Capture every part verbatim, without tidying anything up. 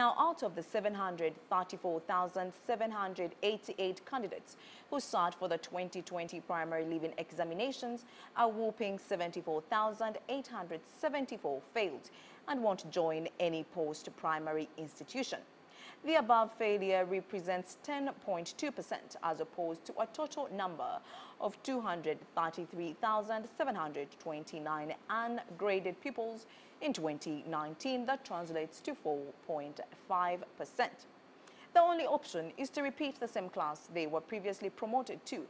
Now, out of the seven hundred thirty-four thousand seven hundred eighty-eight candidates who sat for the twenty twenty primary leaving examinations, a whopping seventy-four thousand eight hundred seventy-four failed and won't join any post-primary institution. The above failure represents ten point two percent as opposed to a total number of two hundred thirty-three thousand seven hundred twenty-nine ungraded pupils in twenty nineteen. That translates to four point five percent. The only option is to repeat the same class they were previously promoted to,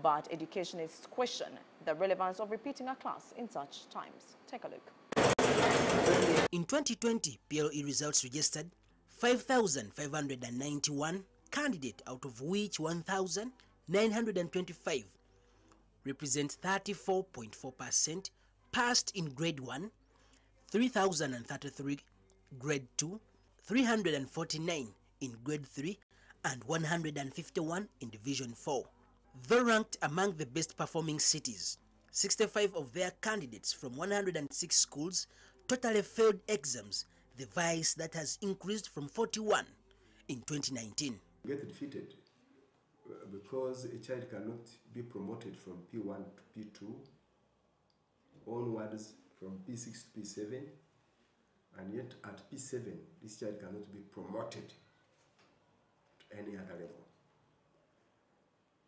but educationists question the relevance of repeating a class in such times. Take a look. In twenty twenty, P L E results registered five thousand five hundred ninety-one candidates, out of which one thousand nine hundred twenty-five, represent thirty-four point four percent, passed in grade one, three thousand thirty-three grade two, three hundred forty-nine in grade three, and one hundred fifty-one in division four. They ranked among the best performing cities. sixty-five of their candidates from one hundred six schools totally failed exams, the vice that has increased from forty-one in twenty nineteen. You get defeated because a child cannot be promoted from P one to P two, onwards from P six to P seven, and yet at P seven, this child cannot be promoted to any other level.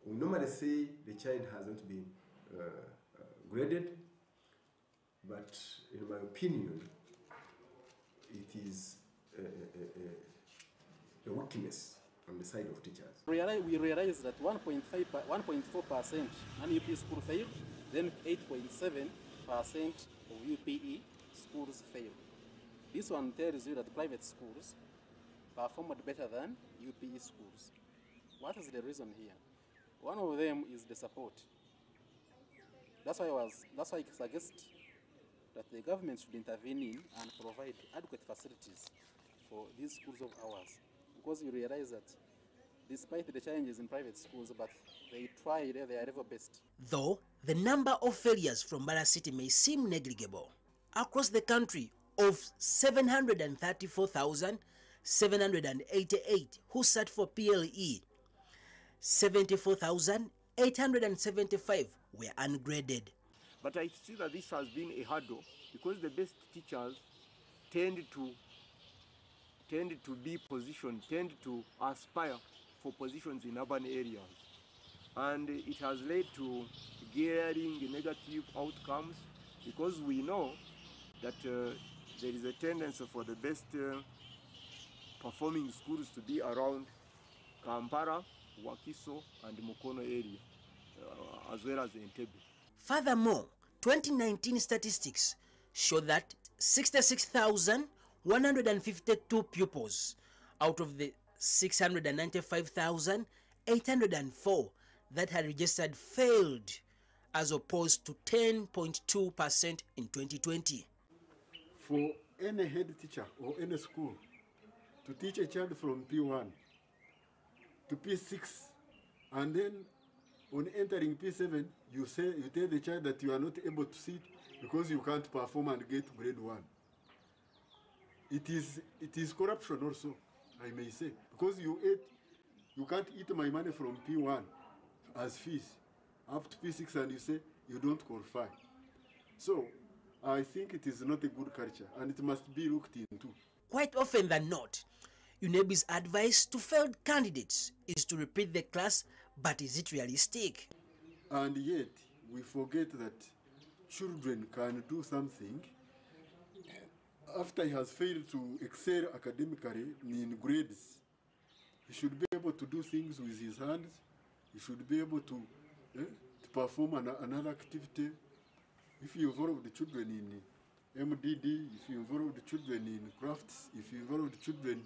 We normally say the child has not been uh, graded, but in my opinion, it is a, a, a weakness on the side of teachers. We realize that one point four percent non-U P E school failed, then eight point seven percent of U P E schools failed. This one tells you that private schools performed better than U P E schools. What is the reason here? One of them is the support. That's why I was. That's why I suggest that the government should intervene in and provide adequate facilities for these schools of ours. Because you realize that despite the challenges in private schools, but they try their level best. Though the number of failures from Bara City may seem negligible, across the country, of seven hundred thirty-four thousand seven hundred eighty-eight who sat for P L E, seventy-four thousand eight hundred seventy-five were ungraded. But I see that this has been a hurdle because the best teachers tend to tend to be positioned, tend to aspire for positions in urban areas. And it has led to gearing negative outcomes because we know that uh, there is a tendency for the best uh, performing schools to be around Kampala, Wakiso, and Mokono area, uh, as well as Entebbe. Furthermore, twenty nineteen statistics show that sixty-six thousand one hundred fifty-two pupils out of the six hundred ninety-five thousand eight hundred four that had registered failed, as opposed to ten point two percent in twenty twenty. For any head teacher or any school to teach a child from P one to P six, and then on entering P seven, you say you tell the child that you are not able to sit because you can't perform and get to grade one. It is it is corruption also, I may say, because you ate, you can't eat my money from P one as fees up to P six, and you say you don't qualify. So I think it is not a good culture, and it must be looked into. Quite often than not, UNEB's advice to failed candidates is to repeat the class, but is it realistic? And yet, we forget that children can do something after he has failed to excel academically in grades. He should be able to do things with his hands. He should be able to, eh, to perform an, another activity. If you involve the children in M D D, if you involve the children in crafts, if you involve the children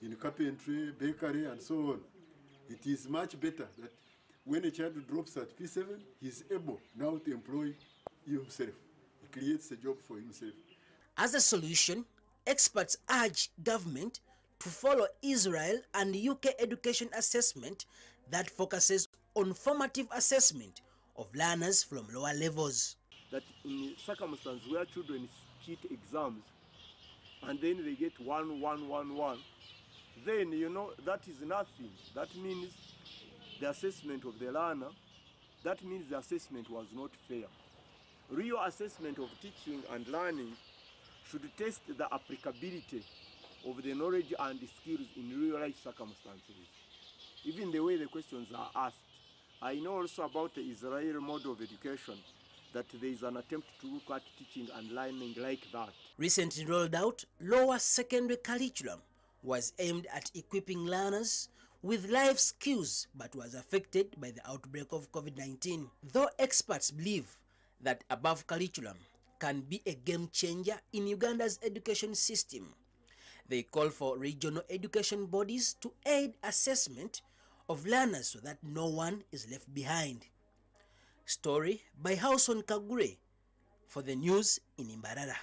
in carpentry, bakery, and so on. It is much better that when a child drops at P seven, he is able now to employ himself. He creates a job for himself. As a solution, experts urge government to follow Israel and U K education assessment that focuses on formative assessment of learners from lower levels. That in circumstances where children cheat exams, and then they get one, one, one, one. Then, you know, that is nothing. That means the assessment of the learner, that means the assessment was not fair. Real assessment of teaching and learning should test the applicability of the knowledge and the skills in real life circumstances. Even the way the questions are asked. I know also about the Israeli model of education, that there is an attempt to look at teaching and learning like that. Recently rolled out, lower secondary curriculum was aimed at equipping learners with life skills but was affected by the outbreak of COVID nineteen. Though experts believe that above curriculum can be a game changer in Uganda's education system, they call for regional education bodies to aid assessment of learners so that no one is left behind. Story by House on Kagure for the news in Imbarara.